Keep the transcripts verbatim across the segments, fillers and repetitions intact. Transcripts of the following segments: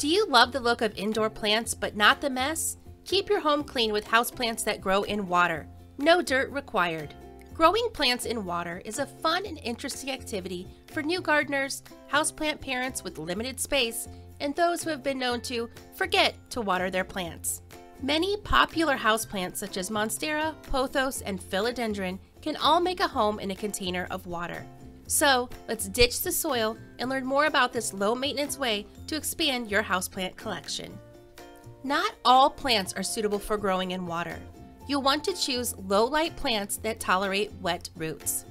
Do you love the look of indoor plants but not the mess? Keep your home clean with houseplants that grow in water. No dirt required. Growing plants in water is a fun and interesting activity for new gardeners, houseplant parents with limited space, and those who have been known to forget to water their plants. Many popular houseplants such as Monstera, Pothos, and Philodendron can all make a home in a container of water. So let's ditch the soil and learn more about this low-maintenance way to expand your houseplant collection. Not all plants are suitable for growing in water. You'll want to choose low-light plants that tolerate wet roots.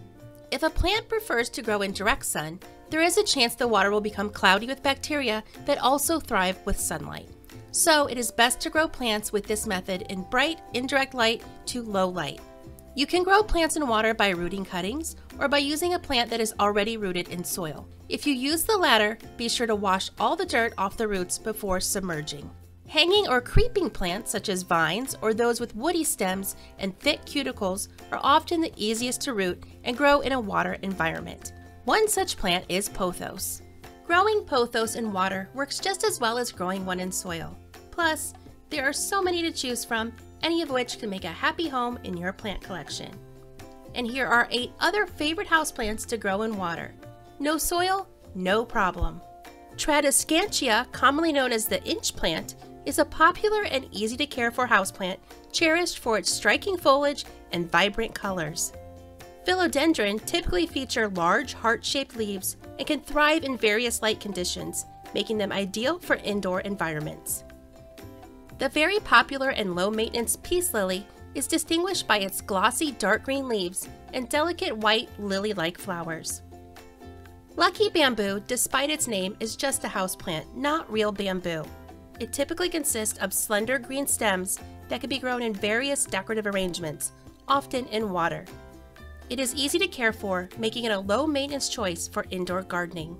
If a plant prefers to grow in direct sun, there is a chance the water will become cloudy with bacteria that also thrive with sunlight. So it is best to grow plants with this method in bright, indirect light to low light. You can grow plants in water by rooting cuttings or by using a plant that is already rooted in soil. If you use the latter, be sure to wash all the dirt off the roots before submerging. Hanging or creeping plants such as vines or those with woody stems and thick cuticles are often the easiest to root and grow in a water environment. One such plant is Pothos. Growing Pothos in water works just as well as growing one in soil. Plus, there are so many to choose from, any of which can make a happy home in your plant collection. And here are eight other favorite houseplants to grow in water. No soil, no problem. Tradescantia, commonly known as the inch plant, is a popular and easy to care for houseplant, cherished for its striking foliage and vibrant colors. Philodendron typically feature large heart-shaped leaves and can thrive in various light conditions, making them ideal for indoor environments. The very popular and low-maintenance Peace Lily is distinguished by its glossy dark green leaves and delicate white lily-like flowers. Lucky Bamboo, despite its name, is just a houseplant, not real bamboo. It typically consists of slender green stems that can be grown in various decorative arrangements, often in water. It is easy to care for, making it a low-maintenance choice for indoor gardening.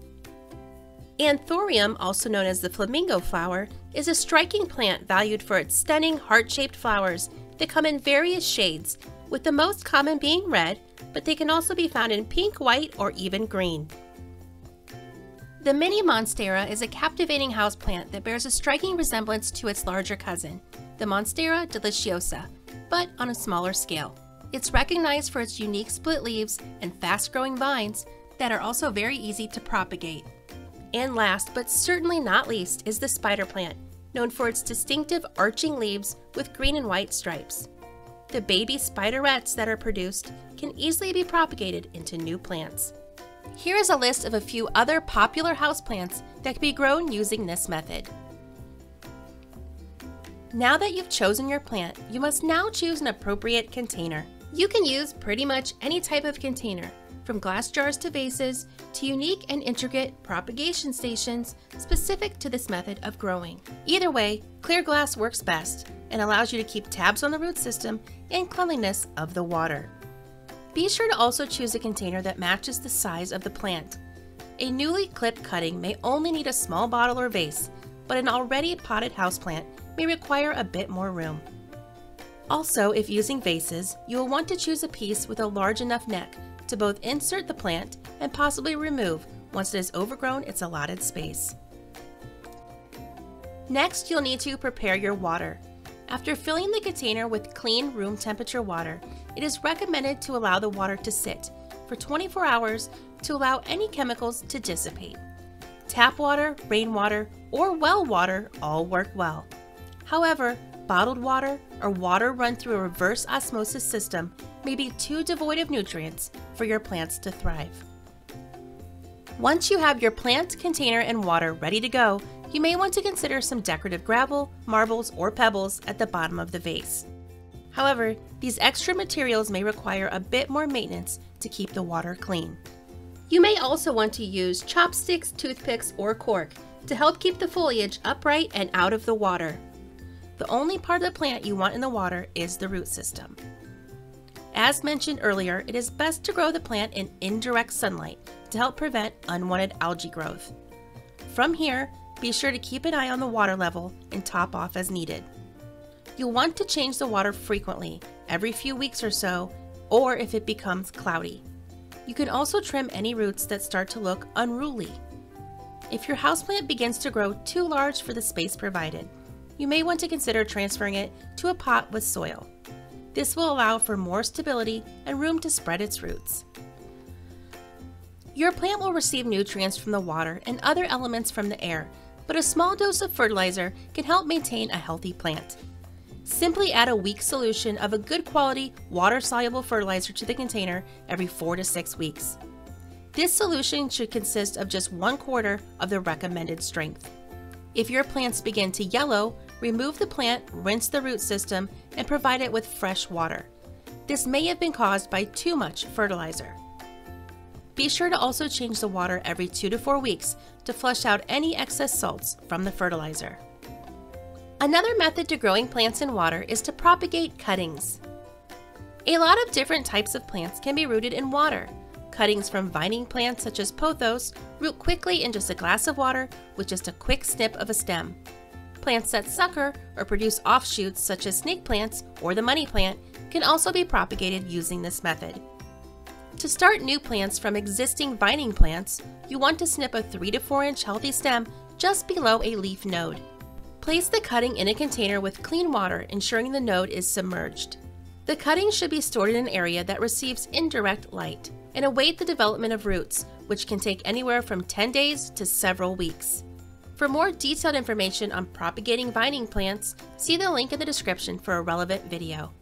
Anthurium, also known as the flamingo flower, is a striking plant valued for its stunning heart-shaped flowers that come in various shades, with the most common being red, but they can also be found in pink, white, or even green. The Mini Monstera is a captivating houseplant that bears a striking resemblance to its larger cousin, the Monstera Deliciosa, but on a smaller scale. It's recognized for its unique split leaves and fast-growing vines that are also very easy to propagate. And last, but certainly not least, is the spider plant, known for its distinctive arching leaves with green and white stripes. The baby spiderets that are produced can easily be propagated into new plants. Here is a list of a few other popular houseplants that can be grown using this method. Now that you've chosen your plant, you must now choose an appropriate container. You can use pretty much any type of container, from glass jars to vases, to unique and intricate propagation stations specific to this method of growing. Either way, clear glass works best and allows you to keep tabs on the root system and cleanliness of the water. Be sure to also choose a container that matches the size of the plant. A newly clipped cutting may only need a small bottle or vase, but an already potted houseplant may require a bit more room. Also, if using vases, you will want to choose a piece with a large enough neck to both insert the plant and possibly remove once it has overgrown its allotted space. Next, you'll need to prepare your water. After filling the container with clean room temperature water, it is recommended to allow the water to sit for twenty-four hours to allow any chemicals to dissipate. Tap water, rainwater, or well water all work well. However, bottled water or water run through a reverse osmosis system may be too devoid of nutrients for your plants to thrive. Once you have your plant, container, and water ready to go, you may want to consider some decorative gravel, marbles, or pebbles at the bottom of the vase. However, these extra materials may require a bit more maintenance to keep the water clean. You may also want to use chopsticks, toothpicks, or cork to help keep the foliage upright and out of the water. The only part of the plant you want in the water is the root system. As mentioned earlier, it is best to grow the plant in indirect sunlight to help prevent unwanted algae growth. From here, be sure to keep an eye on the water level and top off as needed. You'll want to change the water frequently, every few weeks or so, or if it becomes cloudy. You can also trim any roots that start to look unruly. If your houseplant begins to grow too large for the space provided, you may want to consider transferring it to a pot with soil. This will allow for more stability and room to spread its roots. Your plant will receive nutrients from the water and other elements from the air, but a small dose of fertilizer can help maintain a healthy plant. Simply add a weak solution of a good quality water-soluble fertilizer to the container every four to six weeks. This solution should consist of just one quarter of the recommended strength. If your plants begin to yellow, remove the plant, rinse the root system, and provide it with fresh water. This may have been caused by too much fertilizer. Be sure to also change the water every two to four weeks to flush out any excess salts from the fertilizer. Another method to growing plants in water is to propagate cuttings. A lot of different types of plants can be rooted in water. Cuttings from vining plants such as pothos root quickly in just a glass of water with just a quick snip of a stem. Plants that sucker or produce offshoots such as snake plants or the money plant can also be propagated using this method. To start new plants from existing vining plants, you want to snip a three to four inch healthy stem just below a leaf node. Place the cutting in a container with clean water, ensuring the node is submerged. The cutting should be stored in an area that receives indirect light and await the development of roots, which can take anywhere from ten days to several weeks. For more detailed information on propagating vining plants, see the link in the description for a relevant video.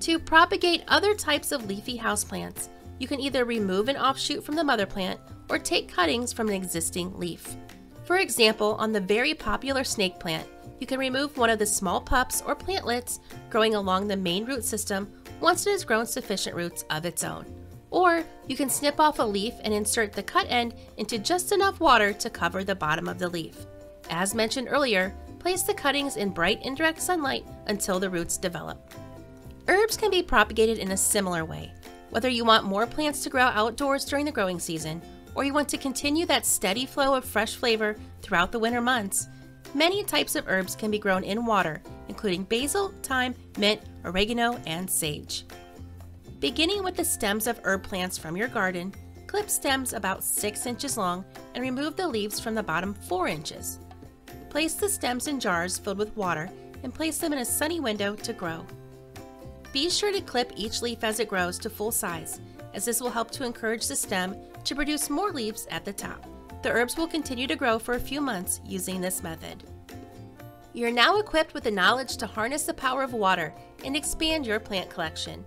To propagate other types of leafy houseplants, you can either remove an offshoot from the mother plant or take cuttings from an existing leaf. For example, on the very popular snake plant, you can remove one of the small pups or plantlets growing along the main root system once it has grown sufficient roots of its own. Or you can snip off a leaf and insert the cut end into just enough water to cover the bottom of the leaf. As mentioned earlier, place the cuttings in bright indirect sunlight until the roots develop. Herbs can be propagated in a similar way. Whether you want more plants to grow outdoors during the growing season, or you want to continue that steady flow of fresh flavor throughout the winter months, many types of herbs can be grown in water, including basil, thyme, mint, oregano, and sage. Beginning with the stems of herb plants from your garden, clip stems about six inches long and remove the leaves from the bottom four inches. Place the stems in jars filled with water and place them in a sunny window to grow. Be sure to clip each leaf as it grows to full size, as this will help to encourage the stem to produce more leaves at the top. The herbs will continue to grow for a few months using this method. You're now equipped with the knowledge to harness the power of water and expand your plant collection.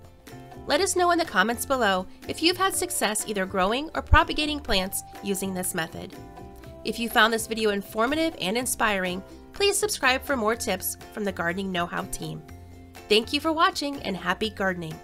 Let us know in the comments below if you've had success either growing or propagating plants using this method. If you found this video informative and inspiring, please subscribe for more tips from the Gardening Know-How team. Thank you for watching and happy gardening!